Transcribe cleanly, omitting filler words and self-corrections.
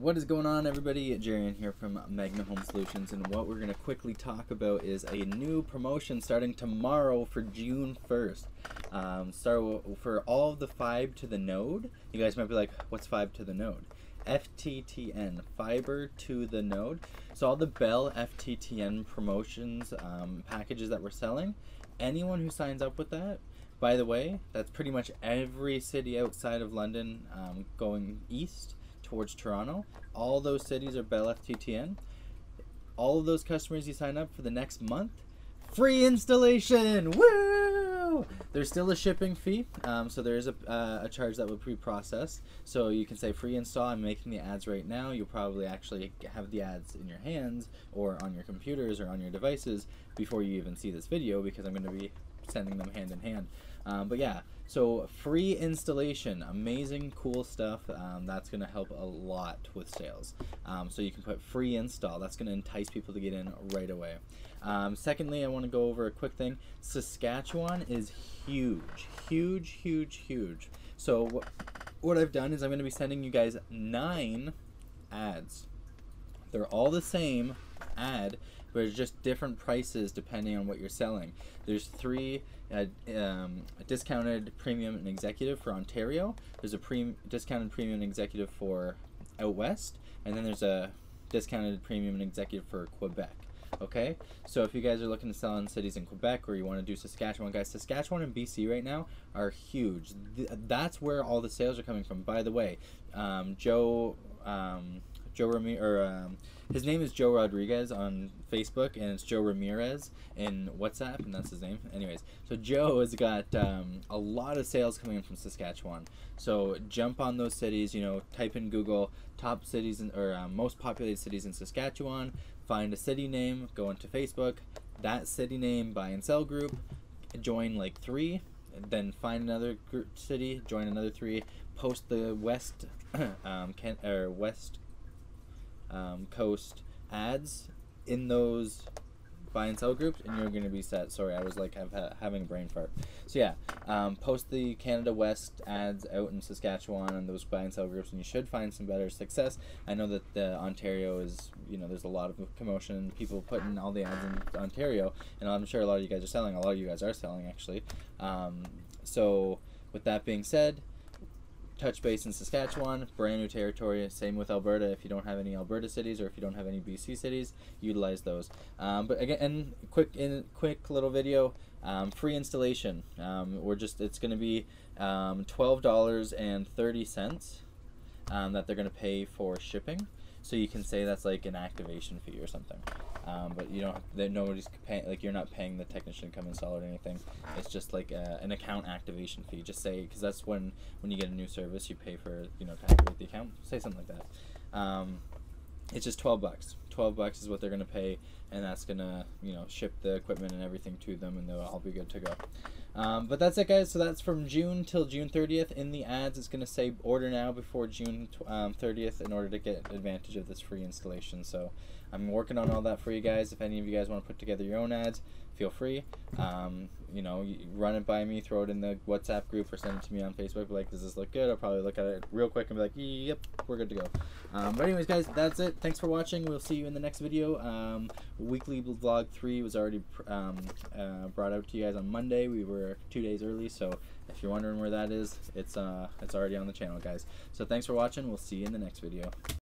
What is going on, everybody? Jerian here from Magna Home Solutions, and what we're going to quickly talk about is a new promotion starting tomorrow for June 1st. So for all of the 5 to the node, you guys might be like, what's 5 to the node? FTTN, fiber to the node. So all the Bell FTTN promotions packages that we're selling, anyone who signs up with that, by the way, that's pretty much every city outside of London going east towards Toronto. All those cities are Bell FTTN. All of those customers you sign up for the next month, free installation. Woo! There's still a shipping fee, so there is a charge that would be processed. So you can say free install. I'm making the ads right now. You'll probably actually have the ads in your hands or on your computers or on your devices before you even see this video, because I'm going to be sending them hand in hand. But yeah, so free installation, amazing, cool stuff. That's going to help a lot with sales. So you can put free install. That's going to entice people to get in right away. Secondly, I want to go over a quick thing. Saskatchewan is huge, huge, huge, huge. So what I've done is I'm going to be sending you guys 9 ads. They're all the same ad, but it's just different prices depending on what you're selling. There's 3 discounted premium and executive for Ontario. There's a discounted premium and executive for out west, and then there's a discounted premium and executive for Quebec. Okay, so if you guys are looking to sell in cities in Quebec, or you want to do Saskatchewan, guys, Saskatchewan and BC right now are huge. That's where all the sales are coming from. By the way, Joe Ramirez, or his name is Joe Rodriguez on Facebook, and it's Joe Ramirez in WhatsApp, and that's his name. Anyways, so Joe has got a lot of sales coming in from Saskatchewan. So jump on those cities, you know, type in Google top cities in, or most populated cities in Saskatchewan, find a city name, go into Facebook, that city name, buy and sell group, join like 3, then find another group city, join another 3, post the west coast ads in those buy and sell groups, and you're going to be set. Sorry, I was like having a brain fart. So yeah, post the Canada West ads out in Saskatchewan and those buy and sell groups, and you should find some better success. I know that the Ontario is, you know, there's a lot of commotion, people putting all the ads in Ontario, and I'm sure a lot of you guys are selling. A lot of you guys are selling, actually. So with that being said, touch base in Saskatchewan, brand new territory. Same with Alberta. If you don't have any Alberta cities, or if you don't have any BC cities, utilize those. But again, and quick little video, free installation. It's going to be $12.30 that they're going to pay for shipping. So you can say that's like an activation fee or something. But you don't, nobody's paying, like you're not paying the technician to come install it or anything. It's just like an account activation fee. Just say, because that's when you get a new service, you pay for, you know, to activate the account. Say something like that. It's just $12. $12 is what they're gonna pay, and that's gonna, you know, ship the equipment and everything to them, and they'll all be good to go. But that's it, guys. So that's from June till June 30th. In the ads, it's gonna say order now before June 30th in order to get advantage of this free installation. So I'm working on all that for you guys. If any of you guys want to put together your own ads, feel free. You know, you run it by me, throw it in the WhatsApp group, or send it to me on Facebook. Be like, does this look good? I'll probably look at it real quick and be like, yep, we're good to go. But anyways, guys, that's it. Thanks for watching. We'll see you in the next video. Weekly vlog 3 was already brought out to you guys on Monday. We were 2 days early, so if you're wondering where that is, it's already on the channel, guys. So thanks for watching. We'll see you in the next video.